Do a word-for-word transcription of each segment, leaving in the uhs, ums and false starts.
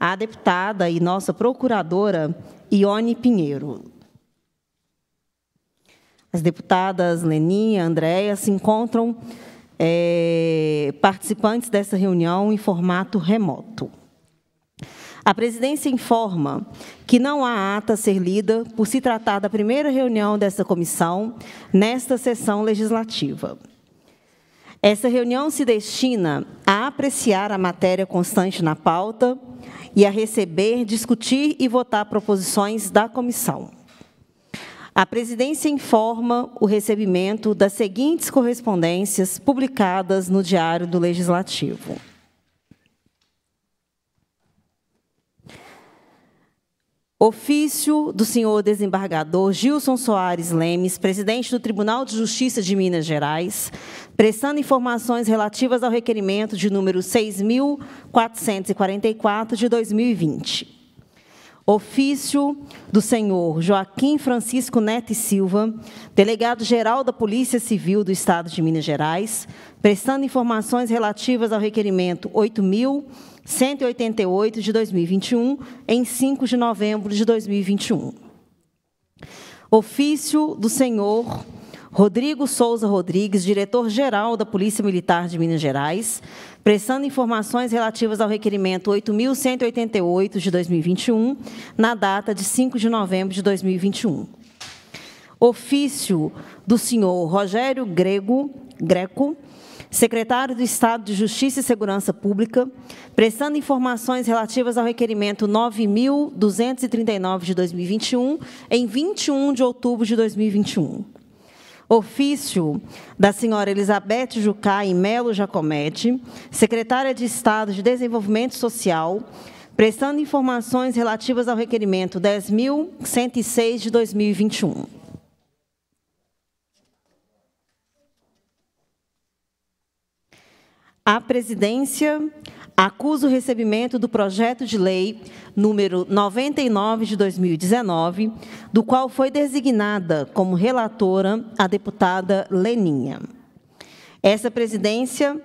a deputada e nossa procuradora Ione Pinheiro. As deputadas Leninha e Andréia se encontram é, participantes dessa reunião em formato remoto. A presidência informa que não há ata a ser lida por se tratar da primeira reunião dessa comissão nesta sessão legislativa. Essa reunião se destina a apreciar a matéria constante na pauta e a receber, discutir e votar proposições da comissão. A presidência informa o recebimento das seguintes correspondências publicadas no Diário do Legislativo. Ofício do senhor desembargador Gilson Soares Lemes, presidente do Tribunal de Justiça de Minas Gerais, prestando informações relativas ao requerimento de número seis mil quatrocentos e quarenta e quatro, de dois mil e vinte. Ofício do senhor Joaquim Francisco Neto e Silva, delegado-geral da Polícia Civil do Estado de Minas Gerais, prestando informações relativas ao requerimento oito mil cento e oitenta e oito, de dois mil e vinte e um, em cinco de novembro de dois mil e vinte e um. Ofício do senhor Rodrigo Souza Rodrigues, diretor-geral da Polícia Militar de Minas Gerais, prestando informações relativas ao requerimento oito mil cento e oitenta e oito, de dois mil e vinte e um, na data de cinco de novembro de dois mil e vinte e um. Ofício do senhor Rogério Greco, Greco, secretário do Estado de Justiça e Segurança Pública, prestando informações relativas ao requerimento nove mil duzentos e trinta e nove, de dois mil e vinte e um, em vinte e um de outubro de dois mil e vinte e um. Ofício da senhora Elizabeth Jucá e Melo Jacometti, secretária de Estado de Desenvolvimento Social, prestando informações relativas ao requerimento dez mil cento e seis, de dois mil e vinte e um. A presidência acusa o recebimento do projeto de lei número noventa e nove de dois mil e dezenove, do qual foi designada como relatora a deputada Leninha. Essa presidência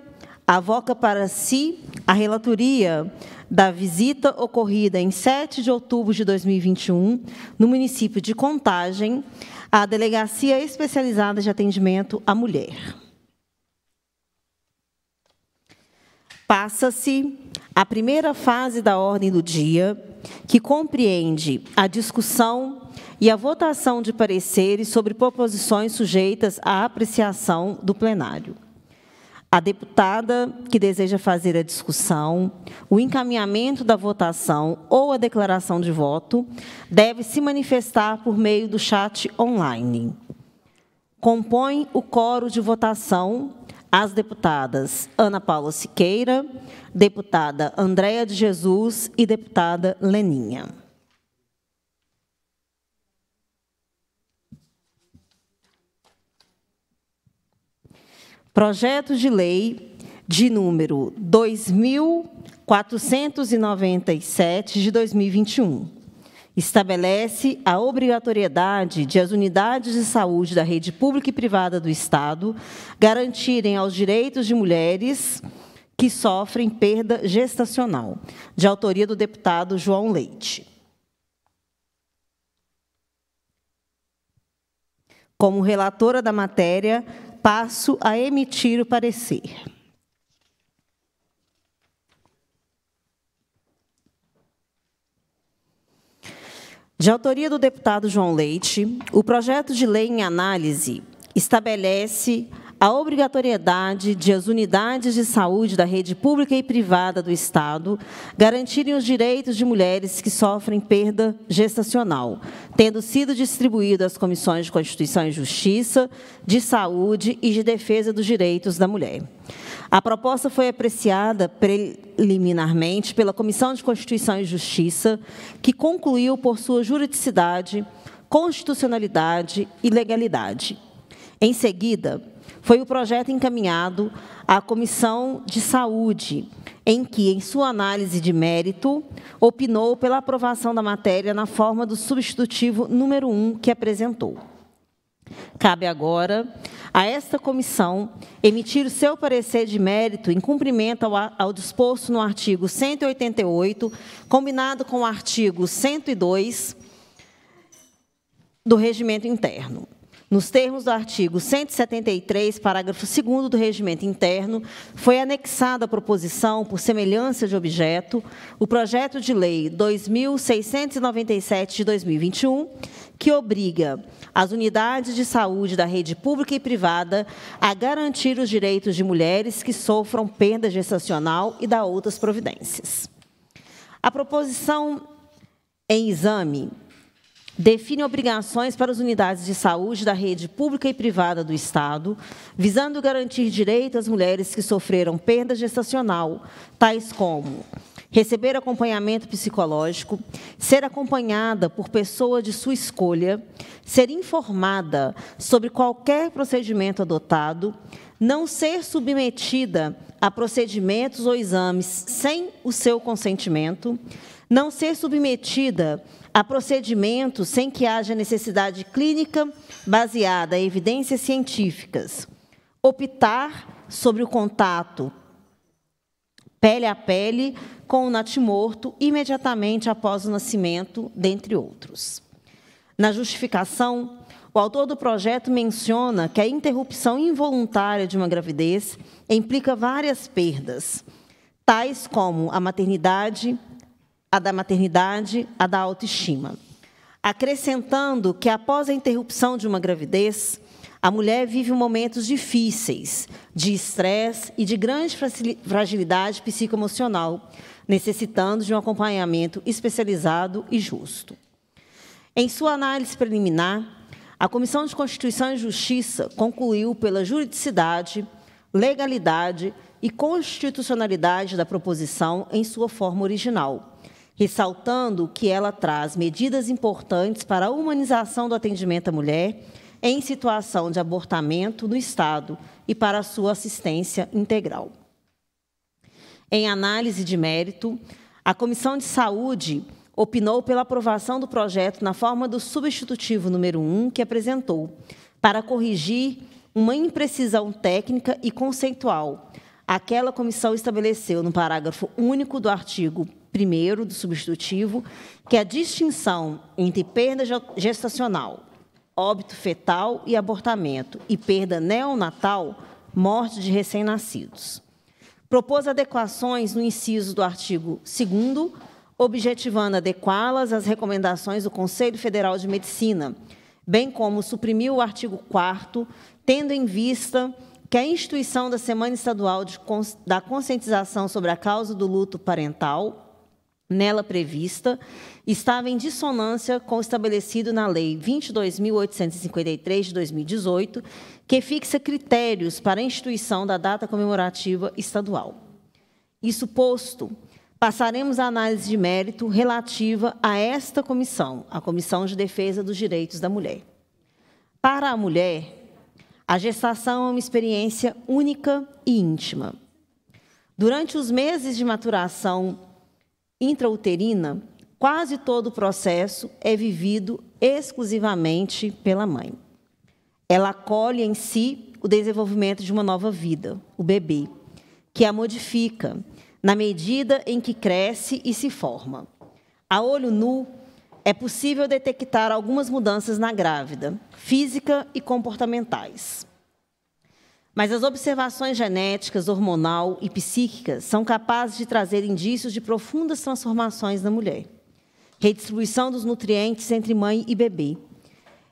avoca para si a relatoria da visita ocorrida em sete de outubro de dois mil e vinte e um, no município de Contagem, à Delegacia Especializada de Atendimento à Mulher. Passa-se a primeira fase da ordem do dia, que compreende a discussão e a votação de pareceres sobre proposições sujeitas à apreciação do plenário. A deputada que deseja fazer a discussão, o encaminhamento da votação ou a declaração de voto deve se manifestar por meio do chat online. Compõe o quórum de votação as deputadas Ana Paula Siqueira, deputada Andréia de Jesus e deputada Leninha. Projeto de lei de número dois mil quatrocentos e noventa e sete, de dois mil e vinte e um. Estabelece a obrigatoriedade de as unidades de saúde da rede pública e privada do Estado garantirem aos direitos de mulheres que sofrem perda gestacional, de autoria do deputado João Leite. Como relatora da matéria, passo a emitir o parecer. De autoria do deputado João Leite, o projeto de lei em análise estabelece a obrigatoriedade de as unidades de saúde da rede pública e privada do Estado garantirem os direitos de mulheres que sofrem perda gestacional, tendo sido distribuído às comissões de Constituição e Justiça, de Saúde e de Defesa dos Direitos da Mulher. A proposta foi apreciada preliminarmente pela Comissão de Constituição e Justiça, que concluiu por sua juridicidade, constitucionalidade e legalidade. Em seguida, foi o projeto encaminhado à Comissão de Saúde, em que, em sua análise de mérito, opinou pela aprovação da matéria na forma do substitutivo número um que apresentou. Cabe agora a esta comissão emitir o seu parecer de mérito em cumprimento ao, ao disposto no artigo cento e oitenta e oito, combinado com o artigo cento e dois do Regimento Interno. Nos termos do artigo cento e setenta e três, parágrafo segundo do Regimento Interno, foi anexada a proposição por semelhança de objeto, o projeto de lei dois mil seiscentos e noventa e sete de dois mil e vinte e um, que obriga as unidades de saúde da rede pública e privada a garantir os direitos de mulheres que sofram perda gestacional e dar outras providências. A proposição em exame define obrigações para as unidades de saúde da rede pública e privada do Estado, visando garantir direito às mulheres que sofreram perda gestacional, tais como receber acompanhamento psicológico, ser acompanhada por pessoa de sua escolha, ser informada sobre qualquer procedimento adotado, não ser submetida a procedimentos ou exames sem o seu consentimento, não ser submetida a procedimentos sem que haja necessidade clínica baseada em evidências científicas, optar sobre o contato pele a pele com o natimorto imediatamente após o nascimento, dentre outros. Na justificação, o autor do projeto menciona que a interrupção involuntária de uma gravidez implica várias perdas, tais como a maternidade, a da maternidade, a da autoestima, acrescentando que, após a interrupção de uma gravidez, a mulher vive momentos difíceis, de estresse e de grande fragilidade psicoemocional, necessitando de um acompanhamento especializado e justo. Em sua análise preliminar, a Comissão de Constituição e Justiça concluiu pela juridicidade, legalidade e constitucionalidade da proposição em sua forma original, ressaltando que ela traz medidas importantes para a humanização do atendimento à mulher em situação de abortamento no Estado e para a sua assistência integral. Em análise de mérito, a Comissão de Saúde opinou pela aprovação do projeto na forma do substitutivo número um que apresentou, para corrigir uma imprecisão técnica e conceitual. Aquela comissão estabeleceu, no parágrafo único do artigo primeiro do substitutivo, que a distinção entre perda gestacional, óbito fetal e abortamento, e perda neonatal, morte de recém-nascidos. Propôs adequações no inciso do artigo segundo, objetivando adequá-las às recomendações do Conselho Federal de Medicina, bem como suprimiu o artigo quarto, tendo em vista que a instituição da Semana Estadual de Cons- da Conscientização sobre a Causa do Luto Parental, nela prevista, estava em dissonância com o estabelecido na Lei vinte e dois mil oitocentos e cinquenta e três, de dois mil e dezoito, que fixa critérios para a instituição da data comemorativa estadual. Isso posto, passaremos à análise de mérito relativa a esta comissão, a Comissão de Defesa dos Direitos da Mulher. Para a mulher, a gestação é uma experiência única e íntima. Durante os meses de maturação intrauterina, quase todo o processo é vivido exclusivamente pela mãe. Ela acolhe em si o desenvolvimento de uma nova vida, o bebê, que a modifica na medida em que cresce e se forma. A olho nu, é possível detectar algumas mudanças na grávida, física e comportamentais. Mas as observações genéticas, hormonal e psíquicas são capazes de trazer indícios de profundas transformações na mulher. Redistribuição dos nutrientes entre mãe e bebê,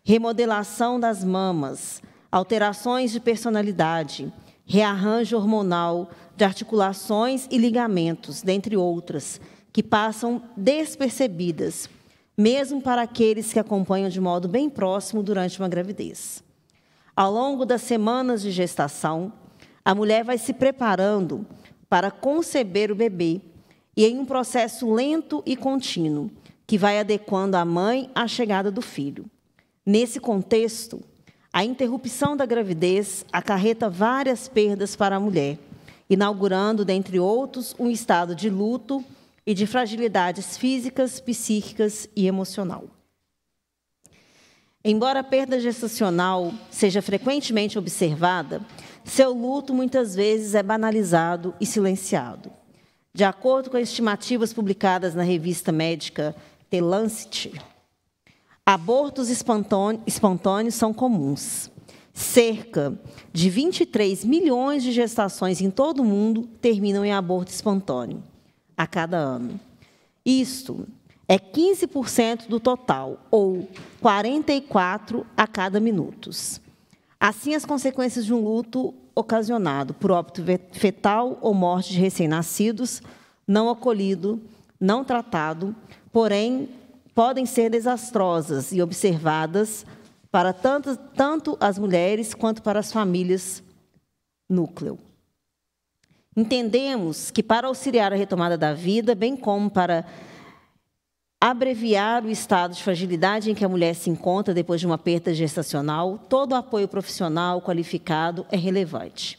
remodelação das mamas, alterações de personalidade, rearranjo hormonal de articulações e ligamentos, dentre outras, que passam despercebidas, mesmo para aqueles que acompanham de modo bem próximo durante uma gravidez. Ao longo das semanas de gestação, a mulher vai se preparando para conceber o bebê e em um processo lento e contínuo, que vai adequando a mãe à chegada do filho. Nesse contexto, a interrupção da gravidez acarreta várias perdas para a mulher, inaugurando, dentre outros, um estado de luto e de fragilidades físicas, psíquicas e emocional. Embora a perda gestacional seja frequentemente observada, seu luto muitas vezes é banalizado e silenciado. De acordo com as estimativas publicadas na revista médica The Lancet, abortos espontâneos são comuns. Cerca de vinte e três milhões de gestações em todo o mundo terminam em aborto espontâneo a cada ano. Isto é quinze por cento do total, ou quarenta e quatro a cada minuto. Assim, as consequências de um luto ocasionado por óbito fetal ou morte de recém-nascidos, não acolhido, não tratado, porém, podem ser desastrosas e observadas para tanto, tanto as mulheres quanto para as famílias núcleo. Entendemos que, para auxiliar a retomada da vida, bem como para abreviar o estado de fragilidade em que a mulher se encontra depois de uma perda gestacional, todo apoio profissional qualificado é relevante.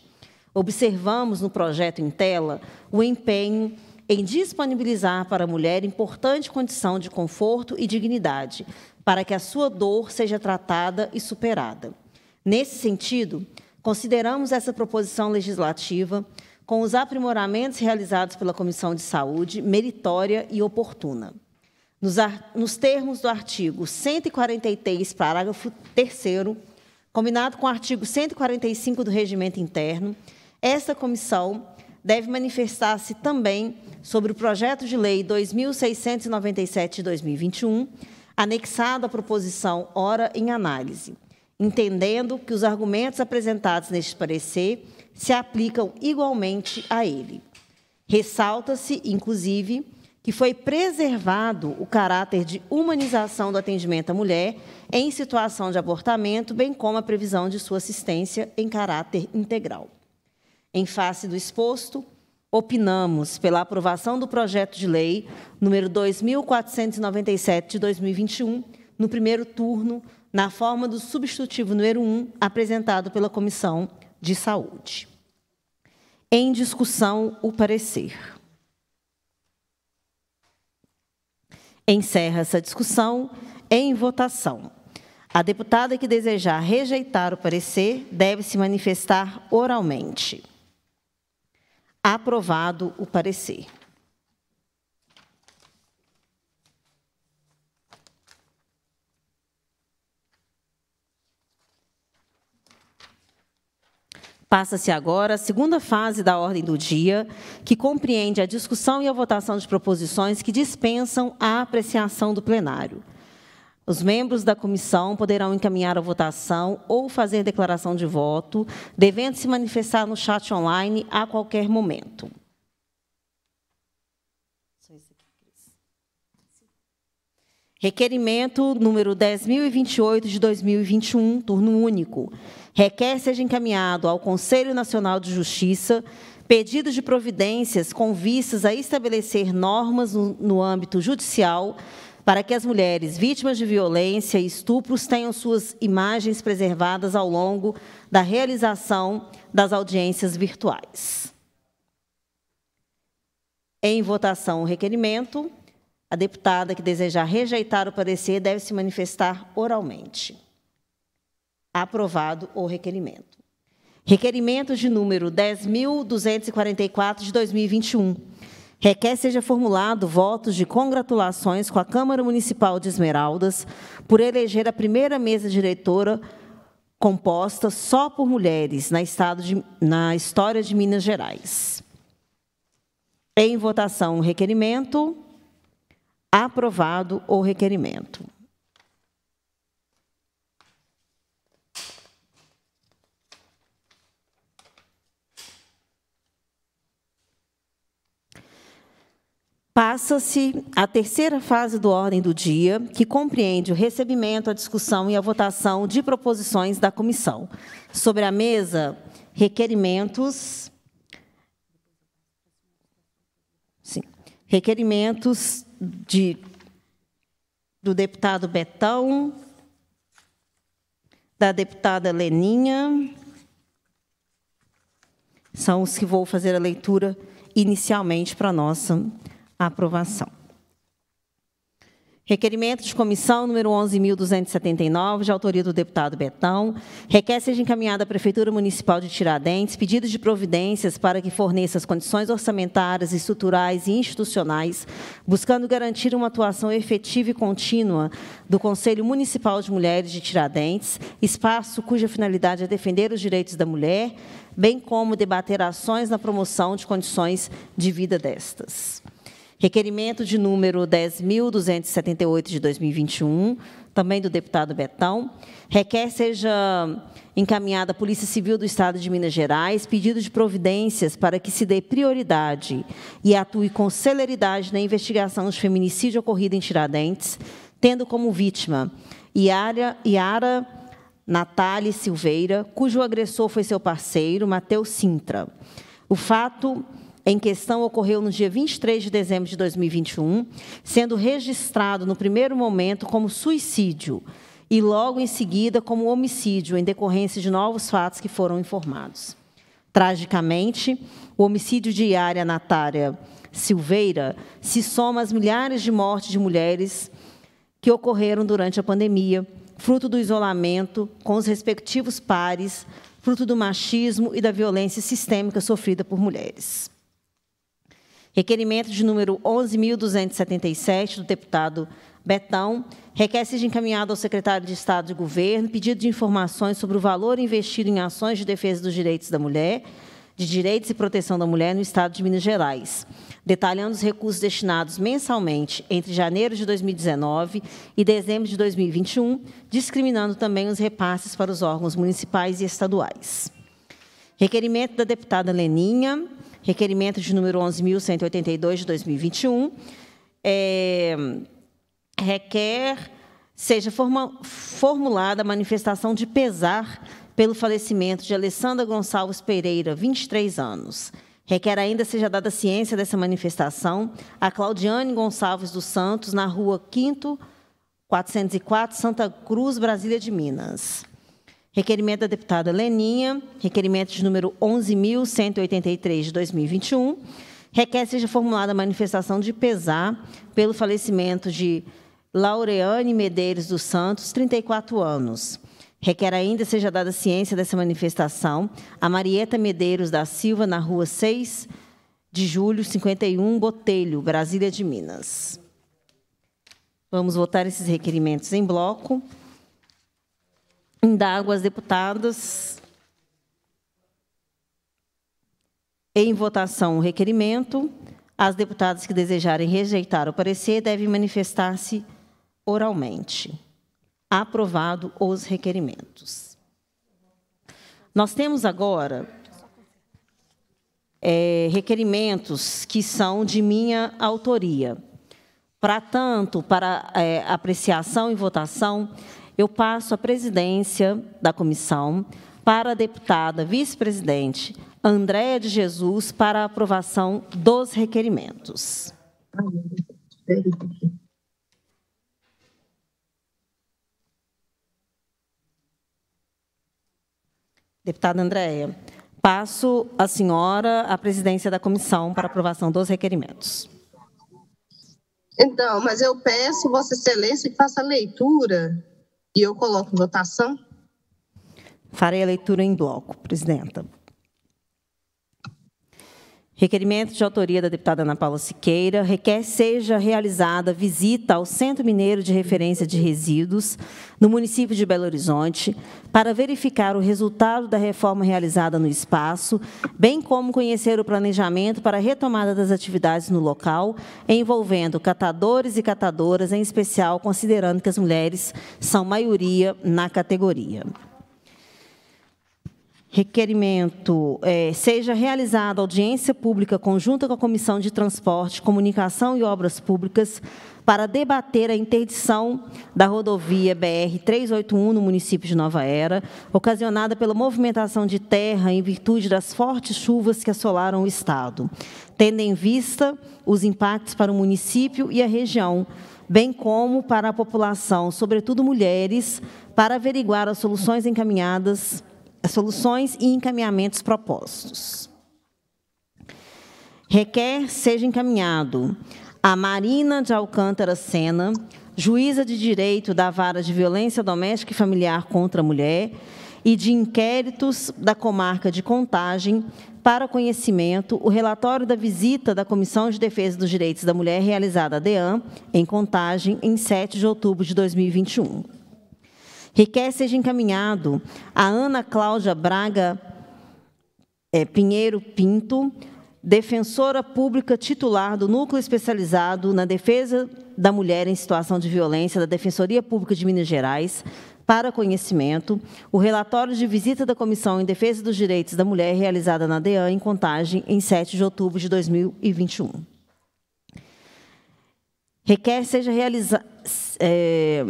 Observamos no projeto em tela o empenho em disponibilizar para a mulher importante condição de conforto e dignidade, para que a sua dor seja tratada e superada. Nesse sentido, consideramos essa proposição legislativa, com os aprimoramentos realizados pela Comissão de Saúde, meritória e oportuna. Nos termos do artigo cento e quarenta e três, parágrafo terceiro, combinado com o artigo cento e quarenta e cinco do Regimento Interno, esta comissão deve manifestar-se também sobre o projeto de lei dois mil seiscentos e noventa e sete de dois mil e vinte e um, anexado à proposição ora em análise, entendendo que os argumentos apresentados neste parecer se aplicam igualmente a ele. Ressalta-se, inclusive, que foi preservado o caráter de humanização do atendimento à mulher em situação de abortamento, bem como a previsão de sua assistência em caráter integral. Em face do exposto, opinamos pela aprovação do projeto de lei número dois mil quatrocentos e noventa e sete de dois mil e vinte e um, no primeiro turno, na forma do substitutivo número um, apresentado pela Comissão de Saúde. Em discussão, o parecer. Encerra essa discussão em votação. A deputada que desejar rejeitar o parecer deve se manifestar oralmente. Aprovado o parecer. Passa-se agora a segunda fase da ordem do dia, que compreende a discussão e a votação de proposições que dispensam a apreciação do plenário. Os membros da comissão poderão encaminhar a votação ou fazer declaração de voto, devendo se manifestar no chat online a qualquer momento. Requerimento número dez mil e vinte e oito de dois mil e vinte e um, turno único. Requer seja encaminhado ao Conselho Nacional de Justiça pedido de providências com vistas a estabelecer normas no, no âmbito judicial para que as mulheres vítimas de violência e estupros tenham suas imagens preservadas ao longo da realização das audiências virtuais. Em votação o requerimento, a deputada que desejar rejeitar o parecer deve se manifestar oralmente. Aprovado o requerimento. Requerimento de número dez mil duzentos e quarenta e quatro de dois mil e vinte e um. Requer seja formulado votos de congratulações com a Câmara Municipal de Esmeraldas por eleger a primeira mesa diretora composta só por mulheres na, estado de, na história de Minas Gerais. Em votação, o requerimento. Aprovado o requerimento. Passa-se a terceira fase do ordem do dia, que compreende o recebimento, a discussão e a votação de proposições da comissão. Sobre a mesa, requerimentos. Sim, requerimentos de, do deputado Betão, da deputada Leninha. São os que vou fazer a leitura inicialmente para a nossa aprovação. Requerimento de comissão número onze mil duzentos e setenta e nove, de autoria do deputado Betão, requer seja encaminhada à Prefeitura Municipal de Tiradentes pedido de providências para que forneça as condições orçamentárias, estruturais e institucionais, buscando garantir uma atuação efetiva e contínua do Conselho Municipal de Mulheres de Tiradentes, espaço cuja finalidade é defender os direitos da mulher, bem como debater ações na promoção de condições de vida destas. Requerimento de número dez mil duzentos e setenta e oito, de dois mil e vinte e um, também do deputado Betão, requer seja encaminhada à Polícia Civil do Estado de Minas Gerais pedido de providências para que se dê prioridade e atue com celeridade na investigação de feminicídio ocorrido em Tiradentes, tendo como vítima Yara, Yara Natália Silveira, cujo agressor foi seu parceiro, Matheus Sintra. O fato em questão ocorreu no dia vinte e três de dezembro de dois mil e vinte e um, sendo registrado no primeiro momento como suicídio e logo em seguida como homicídio, em decorrência de novos fatos que foram informados. Tragicamente, o homicídio de Yara Natália Silveira se soma às milhares de mortes de mulheres que ocorreram durante a pandemia, fruto do isolamento, com os respectivos pares, fruto do machismo e da violência sistêmica sofrida por mulheres. Requerimento de número onze mil duzentos e setenta e sete, do deputado Betão, requer seja encaminhado ao secretário de Estado de Governo pedido de informações sobre o valor investido em ações de defesa dos direitos da mulher, de direitos e proteção da mulher no Estado de Minas Gerais, detalhando os recursos destinados mensalmente entre janeiro de dois mil e dezenove e dezembro de dois mil e vinte e um, discriminando também os repasses para os órgãos municipais e estaduais. Requerimento da deputada Leninha, requerimento de número onze mil cento e oitenta e dois, de dois mil e vinte e um, é, requer seja forma, formulada a manifestação de pesar pelo falecimento de Alessandra Gonçalves Pereira, vinte e três anos. Requer ainda seja dada ciência dessa manifestação a Claudiane Gonçalves dos Santos, na rua quinto, quatrocentos e quatro, Santa Cruz, Brasília de Minas. Requerimento da deputada Leninha, requerimento de número onze mil cento e oitenta e três, de dois mil e vinte e um, requer seja formulada a manifestação de pesar pelo falecimento de Laureane Medeiros dos Santos, trinta e quatro anos. Requer ainda seja dada ciência dessa manifestação a Marieta Medeiros da Silva, na rua seis de julho, cinquenta e um, Botelho, Brasília de Minas. Vamos votar esses requerimentos em bloco. Indago as deputadas em votação o requerimento. As deputadas que desejarem rejeitar o parecer devem manifestar-se oralmente. Aprovado os requerimentos. Nós temos agora é, requerimentos que são de minha autoria. Para tanto, para é, apreciação e votação, eu passo a presidência da comissão para a deputada vice-presidente Andréia de Jesus para a aprovação dos requerimentos. Deputada Andréia, passo a senhora a presidência da comissão para a aprovação dos requerimentos. Então, mas eu peço, Vossa Excelência, que faça a leitura. E eu coloco em votação? Farei a leitura em bloco, presidenta. Requerimento de autoria da deputada Ana Paula Siqueira requer seja realizada visita ao Centro Mineiro de Referência de Resíduos, no município de Belo Horizonte, para verificar o resultado da reforma realizada no espaço, bem como conhecer o planejamento para a retomada das atividades no local, envolvendo catadores e catadoras, em especial considerando que as mulheres são maioria na categoria. Requerimento, é, seja realizada audiência pública conjunta com a Comissão de Transporte, Comunicação e Obras Públicas para debater a interdição da rodovia B R trezentos e oitenta e um no município de Nova Era, ocasionada pela movimentação de terra em virtude das fortes chuvas que assolaram o estado, tendo em vista os impactos para o município e a região, bem como para a população, sobretudo mulheres, para averiguar as soluções encaminhadas as soluções e encaminhamentos propostos. Requer seja encaminhado a Marina de Alcântara Sena, juíza de direito da vara de violência doméstica e familiar contra a mulher e de inquéritos da comarca de Contagem, para conhecimento, o relatório da visita da Comissão de Defesa dos Direitos da Mulher realizada à DEAN, em Contagem, em sete de outubro de dois mil e vinte e um. Requer seja encaminhado a Ana Cláudia Braga é, Pinheiro Pinto, defensora pública titular do Núcleo Especializado na Defesa da Mulher em Situação de Violência da Defensoria Pública de Minas Gerais, para conhecimento, o relatório de visita da Comissão em Defesa dos Direitos da Mulher realizada na DEAN em Contagem em sete de outubro de dois mil e vinte e um. Requer, seja realiza, é,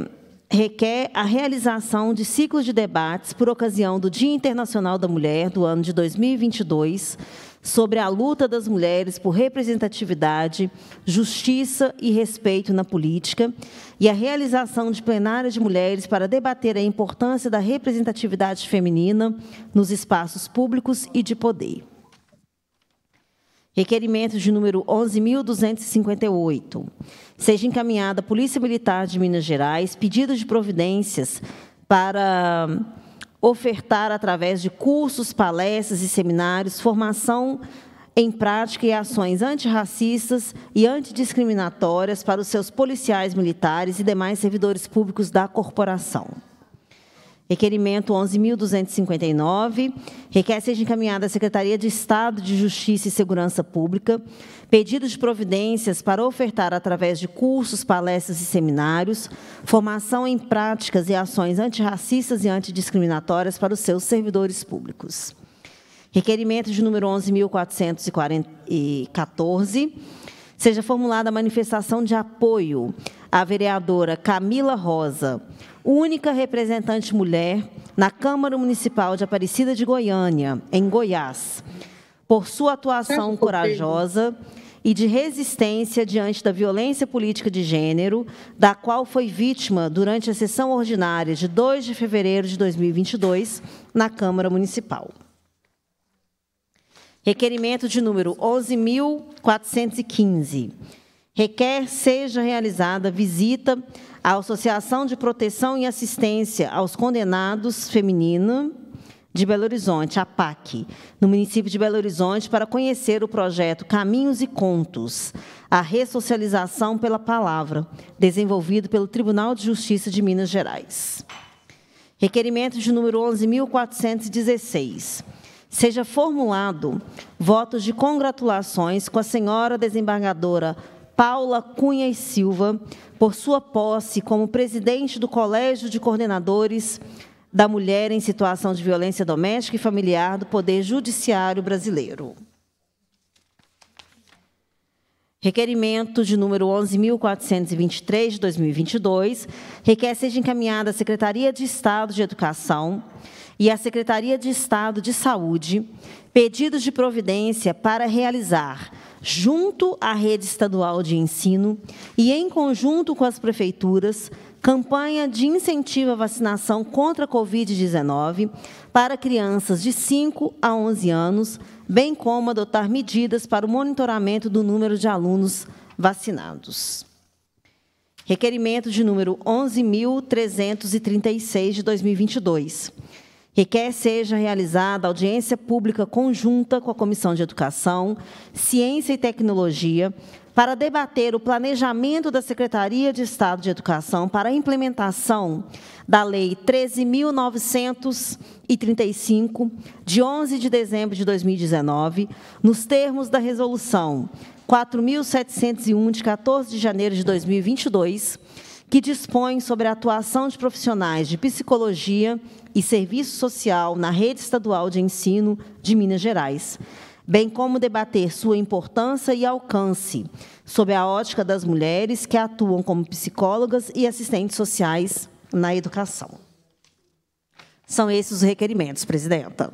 requer a realização de ciclos de debates por ocasião do Dia Internacional da Mulher do ano de dois mil e vinte e dois, sobre a luta das mulheres por representatividade, justiça e respeito na política, e a realização de plenárias de mulheres para debater a importância da representatividade feminina nos espaços públicos e de poder. Requerimento de número onze mil duzentos e cinquenta e oito. Seja encaminhada à Polícia Militar de Minas Gerais pedido de providências para ofertar, através de cursos, palestras e seminários, formação em prática e ações antirracistas e antidiscriminatórias para os seus policiais militares e demais servidores públicos da corporação. Requerimento onze mil duzentos e cinquenta e nove, requer seja encaminhada à Secretaria de Estado de Justiça e Segurança Pública pedido de providências para ofertar, através de cursos, palestras e seminários, formação em práticas e ações antirracistas e antidiscriminatórias para os seus servidores públicos. Requerimento de número onze mil quatrocentos e quatorze, seja formulada a manifestação de apoio à vereadora Camila Rosa, única representante mulher na Câmara Municipal de Aparecida de Goiânia, em Goiás, por sua atuação corajosa e de resistência diante da violência política de gênero, da qual foi vítima durante a sessão ordinária de dois de fevereiro de dois mil e vinte e dois, na Câmara Municipal. Requerimento de número onze mil quatrocentos e quinze. Requer seja realizada visita à Associação de Proteção e Assistência aos Condenados Feminina de Belo Horizonte, APAC, no município de Belo Horizonte, para conhecer o projeto Caminhos e Contos, a ressocialização pela palavra, desenvolvido pelo Tribunal de Justiça de Minas Gerais. Requerimento de número onze mil quatrocentos e dezesseis. Seja formulado votos de congratulações com a senhora desembargadora Paula Cunha e Silva, por sua posse como presidente do Colégio de Coordenadores da Mulher em Situação de Violência Doméstica e Familiar do Poder Judiciário Brasileiro. Requerimento de número onze mil quatrocentos e vinte e três, de dois mil e vinte e dois, requer seja encaminhada à Secretaria de Estado de Educação e à Secretaria de Estado de Saúde pedidos de providência para realizar, junto à rede estadual de ensino e em conjunto com as prefeituras, campanha de incentivo à vacinação contra a covid dezenove para crianças de cinco a onze anos, bem como adotar medidas para o monitoramento do número de alunos vacinados. Requerimento de número onze mil trezentos e trinta e seis, de dois mil e vinte e dois. Requer seja realizada audiência pública conjunta com a Comissão de Educação, Ciência e Tecnologia para debater o planejamento da Secretaria de Estado de Educação para a implementação da Lei treze mil novecentos e trinta e cinco, de onze de dezembro de dois mil e dezenove, nos termos da Resolução quatro mil setecentos e um, de quatorze de janeiro de dois mil e vinte e dois, que dispõe sobre a atuação de profissionais de psicologia e serviço social na rede estadual de ensino de Minas Gerais, bem como debater sua importância e alcance sob a ótica das mulheres que atuam como psicólogas e assistentes sociais na educação. São esses os requerimentos, presidenta.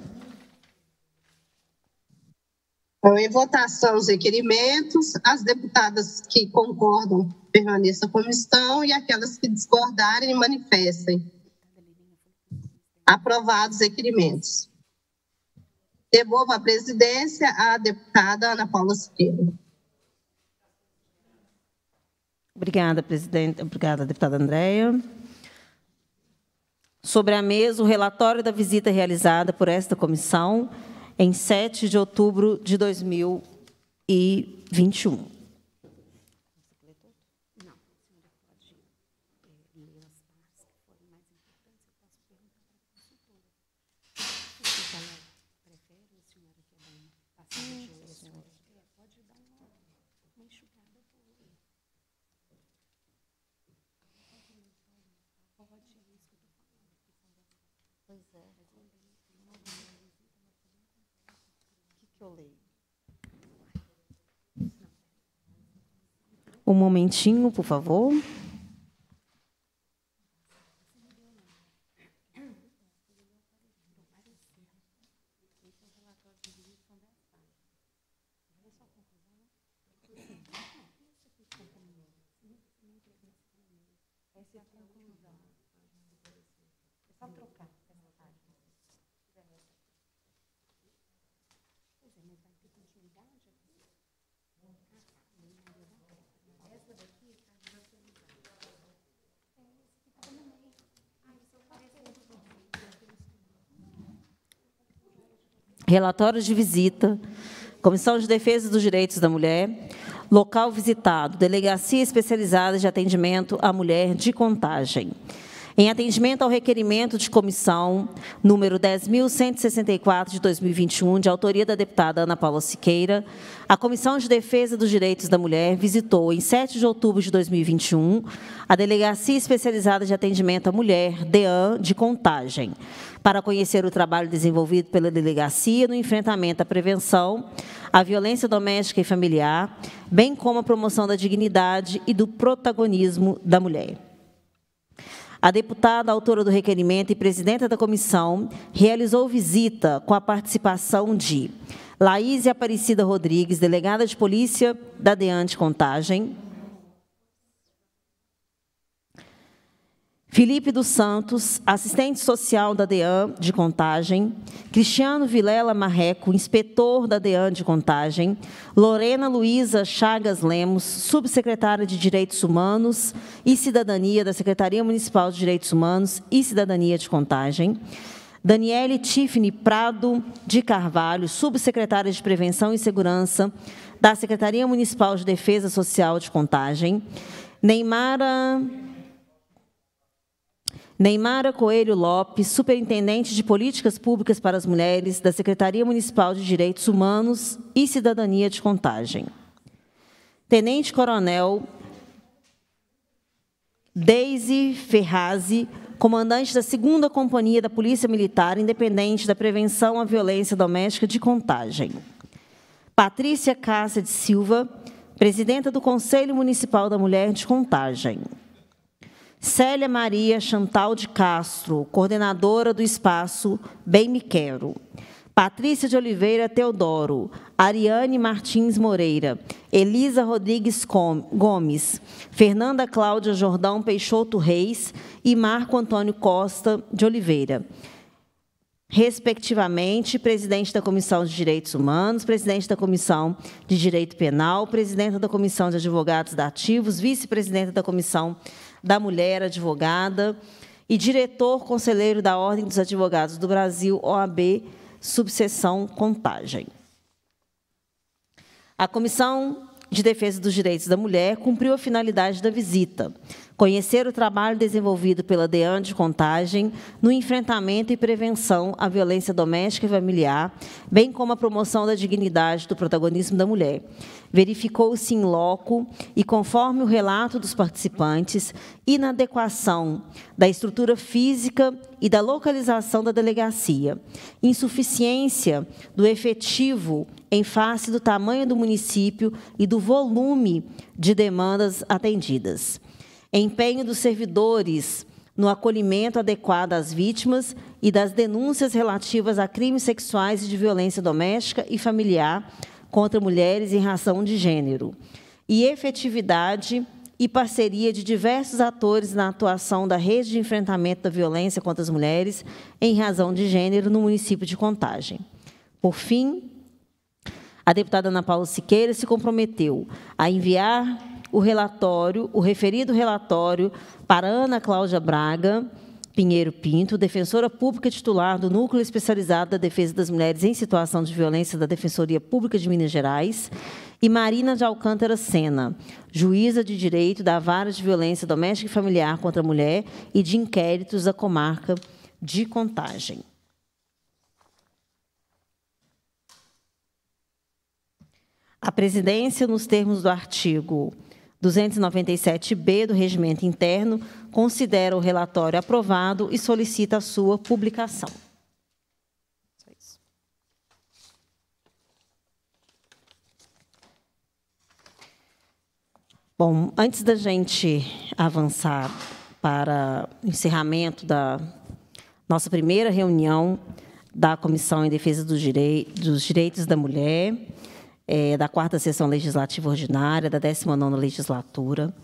Em votação os requerimentos, as deputadas que concordam permaneçam como estão e aquelas que discordarem manifestem. Aprovados os requerimentos. Devolvo a presidência à deputada Ana Paula Siqueira. Obrigada, presidente. Obrigada, deputada Andréia. Sobre a mesa, o relatório da visita realizada por esta comissão em sete de outubro de dois mil e vinte e um. Um momentinho, por favor. Relatório de visita, Comissão de Defesa dos Direitos da Mulher, local visitado, Delegacia Especializada de Atendimento à Mulher de Contagem. Em atendimento ao requerimento de comissão número dez mil cento e sessenta e quatro de dois mil e vinte e um, de autoria da deputada Ana Paula Siqueira, a Comissão de Defesa dos Direitos da Mulher visitou, em sete de outubro de dois mil e vinte e um, a Delegacia Especializada de Atendimento à Mulher, D E A N, de Contagem, para conhecer o trabalho desenvolvido pela delegacia no enfrentamento à prevenção, à violência doméstica e familiar, bem como a promoção da dignidade e do protagonismo da mulher. A deputada, autora do requerimento e presidenta da comissão, realizou visita com a participação de Laís Aparecida Rodrigues, delegada de polícia da D E A N de Contagem, Felipe dos Santos, assistente social da D E A N de Contagem, Cristiano Vilela Marreco, inspetor da D E A N de Contagem, Lorena Luísa Chagas Lemos, subsecretária de Direitos Humanos e Cidadania da Secretaria Municipal de Direitos Humanos e Cidadania de Contagem, Daniele Tiffany Prado de Carvalho, subsecretária de Prevenção e Segurança da Secretaria Municipal de Defesa Social de Contagem, Neymara... Neymara Coelho Lopes, superintendente de Políticas Públicas para as Mulheres da Secretaria Municipal de Direitos Humanos e Cidadania de Contagem. Tenente Coronel Deise Ferrazi, comandante da segunda Companhia da Polícia Militar Independente da Prevenção à Violência Doméstica de Contagem. Patrícia Cássia de Silva, presidenta do Conselho Municipal da Mulher de Contagem. Célia Maria Chantal de Castro, coordenadora do espaço Bem Me Quero. Patrícia de Oliveira Teodoro, Ariane Martins Moreira, Elisa Rodrigues Gomes, Fernanda Cláudia Jordão Peixoto Reis e Marco Antônio Costa de Oliveira, respectivamente, presidente da Comissão de Direitos Humanos, presidente da Comissão de Direito Penal, presidenta da Comissão de Advogados Dativos, vice-presidenta da Comissão da Mulher Advogada e diretor conselheiro da Ordem dos Advogados do Brasil, O A B, subseção Contagem. A Comissão de Defesa dos Direitos da Mulher cumpriu a finalidade da visita, conhecer o trabalho desenvolvido pela D E A N de Contagem no enfrentamento e prevenção à violência doméstica e familiar, bem como a promoção da dignidade do protagonismo da mulher. Verificou-se in loco e, conforme o relato dos participantes, inadequação da estrutura física e da localização da delegacia, insuficiência do efetivo em face do tamanho do município e do volume de demandas atendidas. Empenho dos servidores no acolhimento adequado às vítimas e das denúncias relativas a crimes sexuais e de violência doméstica e familiar contra mulheres em razão de gênero, e efetividade e parceria de diversos atores na atuação da rede de enfrentamento da violência contra as mulheres em razão de gênero no município de Contagem. Por fim, a deputada Ana Paula Siqueira se comprometeu a enviar o relatório, o referido relatório para Ana Cláudia Braga Pinheiro Pinto, defensora pública titular do Núcleo Especializado da Defesa das Mulheres em Situação de Violência da Defensoria Pública de Minas Gerais, e Marina de Alcântara Sena, juíza de direito da Vara de Violência Doméstica e Familiar contra a Mulher e de Inquéritos da Comarca de Contagem. A presidência, nos termos do artigo duzentos e noventa e sete B do Regimento Interno, considera o relatório aprovado e solicita a sua publicação. Só isso. Bom, antes da gente avançar para o encerramento da nossa primeira reunião da Comissão em Defesa dos Direitos da Mulher, É, da quarta sessão legislativa ordinária, da décima nona legislatura.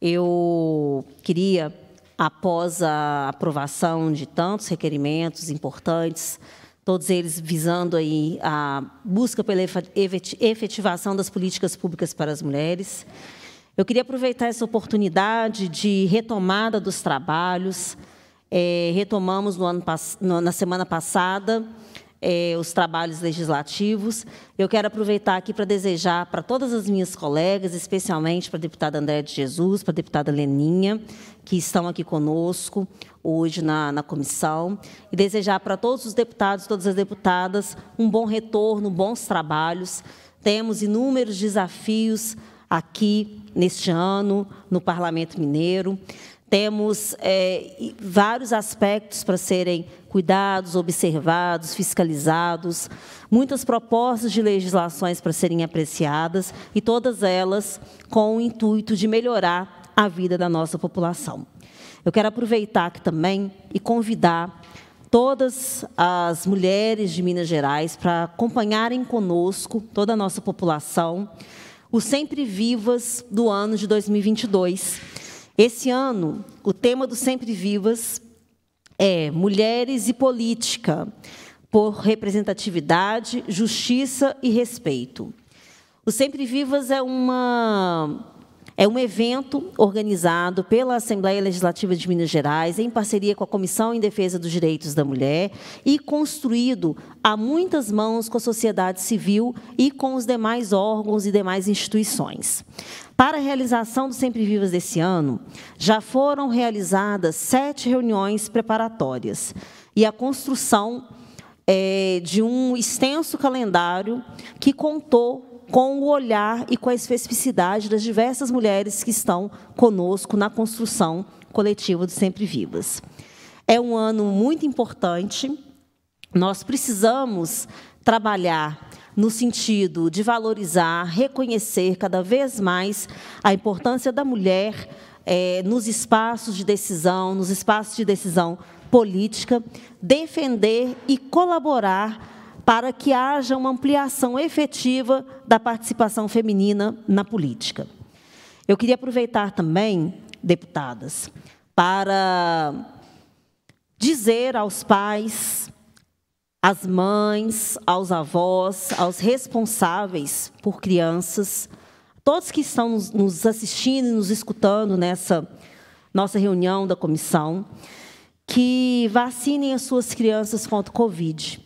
Eu queria, após a aprovação de tantos requerimentos importantes, todos eles visando aí a busca pela efetivação das políticas públicas para as mulheres, eu queria aproveitar essa oportunidade de retomada dos trabalhos. É, retomamos no ano, na semana passada, É, os trabalhos legislativos. Eu quero aproveitar aqui para desejar para todas as minhas colegas, especialmente para a deputada Andréia de Jesus, para a deputada Leninha, que estão aqui conosco hoje na, na comissão, e desejar para todos os deputados, todas as deputadas, um bom retorno, bons trabalhos. Temos inúmeros desafios aqui neste ano, no Parlamento Mineiro. Temos é, vários aspectos para serem cuidados, observados, fiscalizados, muitas propostas de legislações para serem apreciadas, e todas elas com o intuito de melhorar a vida da nossa população. Eu quero aproveitar aqui também e convidar todas as mulheres de Minas Gerais para acompanharem conosco, toda a nossa população, o Sempre Vivas do ano de dois mil e vinte e dois. Esse ano, o tema do Sempre Vivas é Mulheres e Política, por representatividade, justiça e respeito. O Sempre Vivas é, uma, é um evento organizado pela Assembleia Legislativa de Minas Gerais, em parceria com a Comissão em Defesa dos Direitos da Mulher, e construído a muitas mãos com a sociedade civil e com os demais órgãos e demais instituições. Para a realização do Sempre Vivas desse ano, já foram realizadas sete reuniões preparatórias e a construção é, de um extenso calendário que contou com o olhar e com a especificidade das diversas mulheres que estão conosco na construção coletiva do Sempre Vivas. É um ano muito importante, nós precisamos trabalhar no sentido de valorizar, reconhecer cada vez mais a importância da mulher é, nos espaços de decisão, nos espaços de decisão política, defender e colaborar para que haja uma ampliação efetiva da participação feminina na política. Eu queria aproveitar também, deputadas, para dizer aos pais, às mães, aos avós, aos responsáveis por crianças, todos que estão nos assistindo e nos escutando nessa nossa reunião da comissão, que vacinem as suas crianças contra o Covid.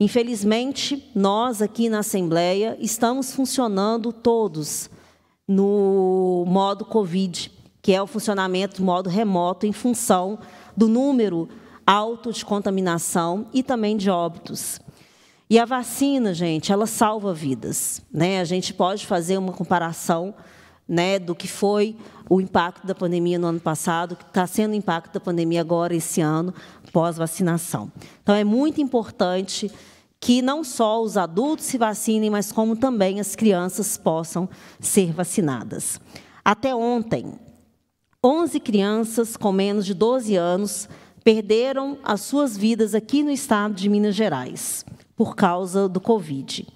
Infelizmente, nós aqui na Assembleia estamos funcionando todos no modo Covid, que é o funcionamento do modo remoto em função do número alto de contaminação e também de óbitos. E a vacina, gente, ela salva vidas, né? A gente pode fazer uma comparação, né, do que foi o impacto da pandemia no ano passado, que está sendo o impacto da pandemia agora, esse ano, pós-vacinação. Então, é muito importante que não só os adultos se vacinem, mas como também as crianças possam ser vacinadas. Até ontem, onze crianças com menos de doze anos perderam as suas vidas aqui no estado de Minas Gerais, por causa do Covid.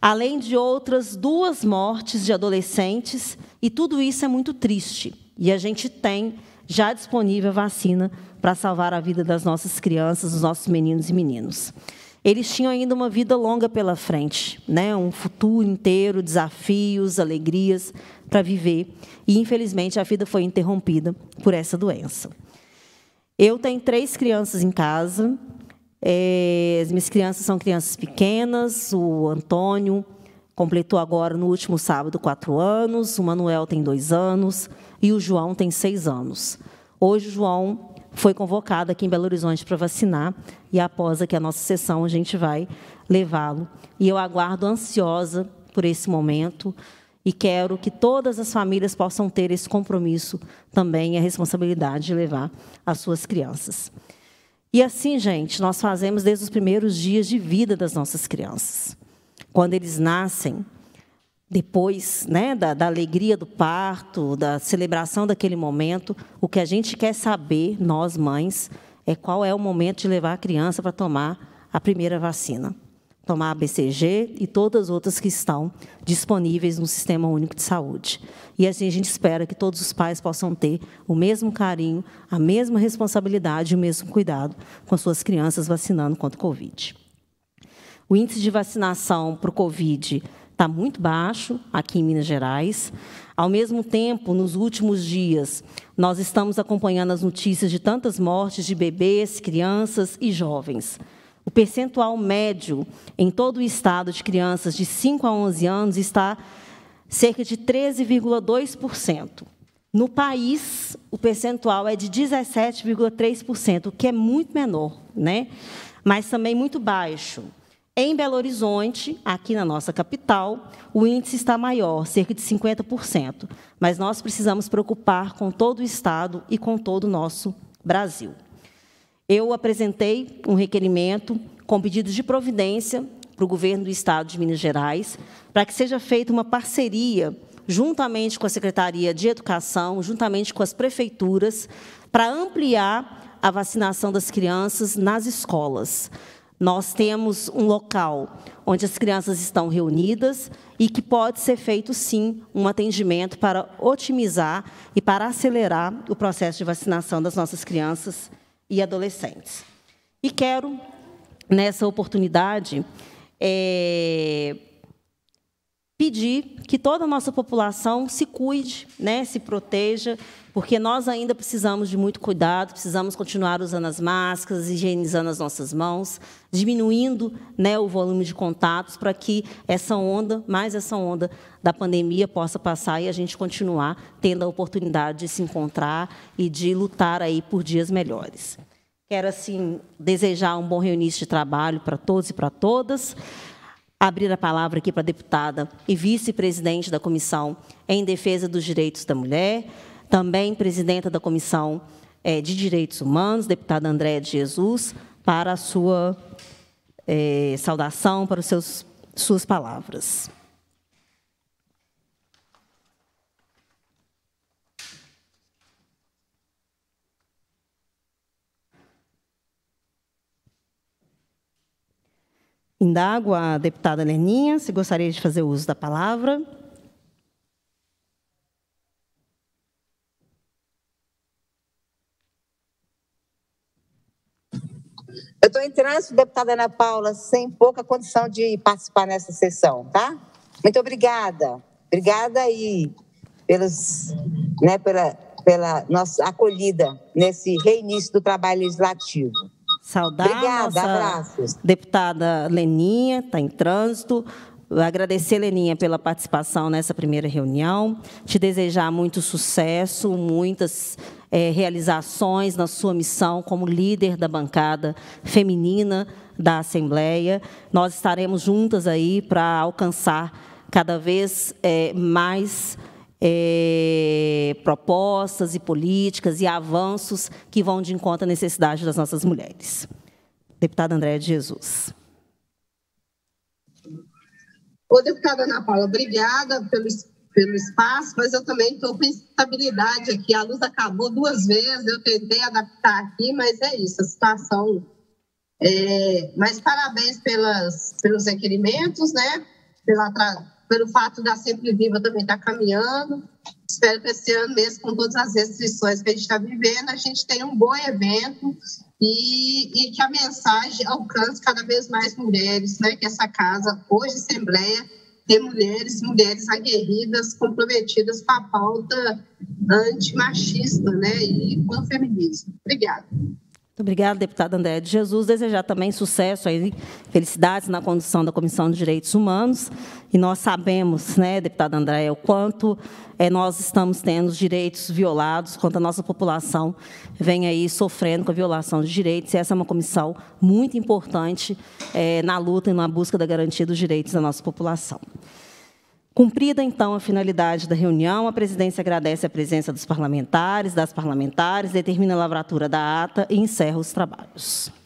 Além de outras duas mortes de adolescentes, e tudo isso é muito triste. E a gente tem já disponível a vacina para salvar a vida das nossas crianças, dos nossos meninos e meninas. eles tinham ainda uma vida longa pela frente, né? Um futuro inteiro, desafios, alegrias para viver. E, infelizmente, a vida foi interrompida por essa doença. Eu tenho três crianças em casa. É, as minhas crianças são crianças pequenas. O Antônio completou agora, no último sábado, quatro anos. O Manuel tem dois anos e o João tem seis anos. Hoje, o João foi convocado aqui em Belo Horizonte para vacinar, e após aqui a nossa sessão a gente vai levá-lo. E eu aguardo ansiosa por esse momento e quero que todas as famílias possam ter esse compromisso também, a responsabilidade de levar as suas crianças. E assim, gente, nós fazemos desde os primeiros dias de vida das nossas crianças. Quando eles nascem, depois, né, da, da alegria do parto, da celebração daquele momento, o que a gente quer saber, nós mães, é qual é o momento de levar a criança para tomar a primeira vacina, tomar a B C G e todas as outras que estão disponíveis no Sistema Único de Saúde. E assim a gente espera que todos os pais possam ter o mesmo carinho, a mesma responsabilidade e o mesmo cuidado com suas crianças vacinando contra o Covid. O índice de vacinação para o Covid está muito baixo aqui em Minas Gerais. Ao mesmo tempo, nos últimos dias, nós estamos acompanhando as notícias de tantas mortes de bebês, crianças e jovens. O percentual médio em todo o estado de crianças de cinco a onze anos está cerca de treze vírgula dois por cento. No país, o percentual é de dezessete vírgula três por cento, o que é muito menor, né? Mas também muito baixo. Em Belo Horizonte, aqui na nossa capital, o índice está maior, cerca de cinquenta por cento, mas nós precisamos preocupar com todo o Estado e com todo o nosso Brasil. Eu apresentei um requerimento com pedidos de providência para o governo do Estado de Minas Gerais, para que seja feita uma parceria juntamente com a Secretaria de Educação, juntamente com as prefeituras, para ampliar a vacinação das crianças nas escolas. Nós temos um local onde as crianças estão reunidas e que pode ser feito, sim, um atendimento para otimizar e para acelerar o processo de vacinação das nossas crianças e adolescentes. E quero, nessa oportunidade, é, pedir que toda a nossa população se cuide, né, se proteja, porque nós ainda precisamos de muito cuidado, precisamos continuar usando as máscaras, higienizando as nossas mãos, diminuindo, né, o volume de contatos para que essa onda, mais essa onda da pandemia possa passar e a gente continuar tendo a oportunidade de se encontrar e de lutar aí por dias melhores. Quero, assim, desejar um bom reinício de trabalho para todos e para todas. Abrir a palavra aqui para a deputada e vice-presidente da Comissão em Defesa dos Direitos da Mulher, também presidenta da Comissão de Direitos Humanos, deputada Andréia de Jesus, para a sua eh, saudação, para os seus, suas palavras. Indago a deputada Leninha se gostaria de fazer uso da palavra. Eu estou em trânsito, deputada Ana Paula, sem pouca condição de participar nessa sessão, tá? Muito obrigada. Obrigada aí pelos, né, pela, pela nossa acolhida nesse reinício do trabalho legislativo. Saudar obrigada, nossa abraços. Deputada Leninha, está em trânsito. Agradecer, Leninha, pela participação nessa primeira reunião. Te desejar muito sucesso, muitas é, realizações na sua missão como líder da bancada feminina da Assembleia. Nós estaremos juntas aí para alcançar cada vez é, mais é, propostas e políticas e avanços que vão de encontro à necessidade das nossas mulheres. Deputada Andréia de Jesus. Ô, deputada Ana Paula, obrigada pelo, pelo espaço, mas eu também estou com instabilidade aqui. A luz acabou duas vezes, eu tentei adaptar aqui, mas é isso, a situação. É, mas parabéns pelas, pelos requerimentos, né? Pela, pelo fato da Sempre Viva também estar caminhando. Espero que esse ano mesmo, com todas as restrições que a gente está vivendo, a gente tenha um bom evento e, e que a mensagem alcance cada vez mais mulheres, né? Que essa casa, hoje Assembleia, tem mulheres, mulheres aguerridas, comprometidas com a pauta antimachista, né? E com o feminismo. Obrigada. Muito obrigada, deputada Andréia de Jesus. Desejar também sucesso aí, felicidades na condução da Comissão de Direitos Humanos. E nós sabemos, né, deputada Andréia, o quanto é, nós estamos tendo os direitos violados, quanto a nossa população vem aí sofrendo com a violação de direitos. E essa é uma comissão muito importante é, na luta e na busca da garantia dos direitos da nossa população. Cumprida, então, a finalidade da reunião, a presidência agradece a presença dos parlamentares, das parlamentares, determina a lavratura da ata e encerra os trabalhos.